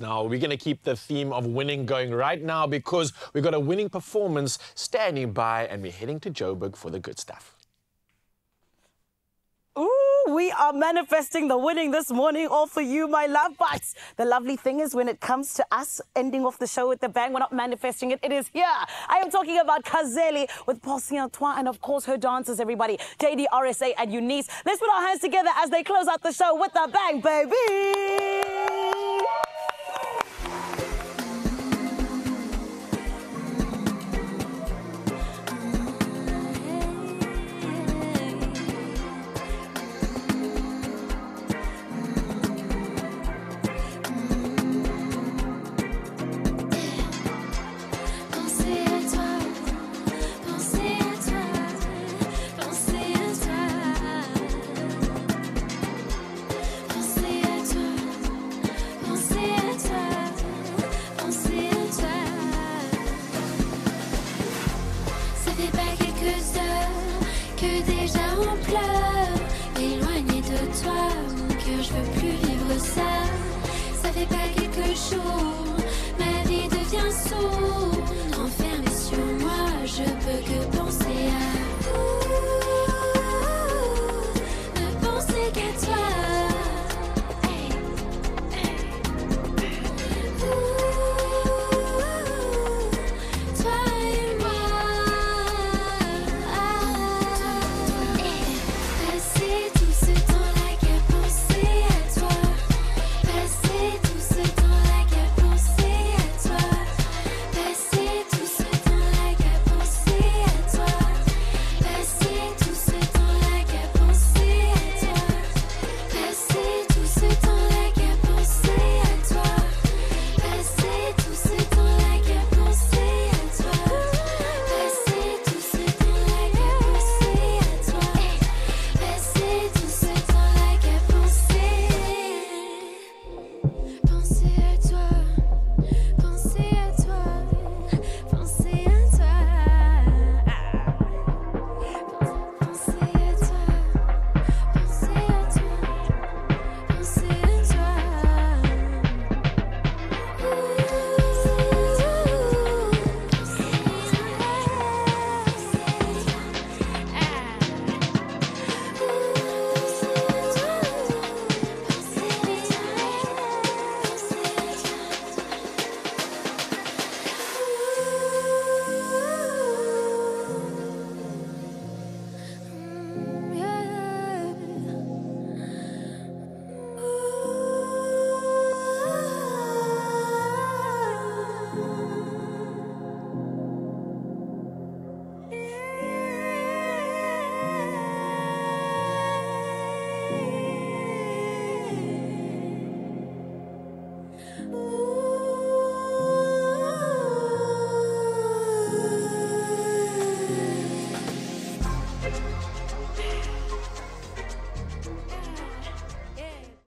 now. We're going to keep the theme of winning going right now because we've got a winning performance standing by and we're heading to Joburg for the good stuff. We are manifesting the winning this morning, all for you, my love. But the lovely thing is when it comes to us ending off the show with the bang, we're not manifesting it. It is here. I am talking about Kazeli with Paul Saint-Antoine and, of course, her dancers, everybody, JD, RSA and Eunice. Let's put our hands together as they close out the show with the bang, baby. Éloigné de toi, que je veux plus vivre ça.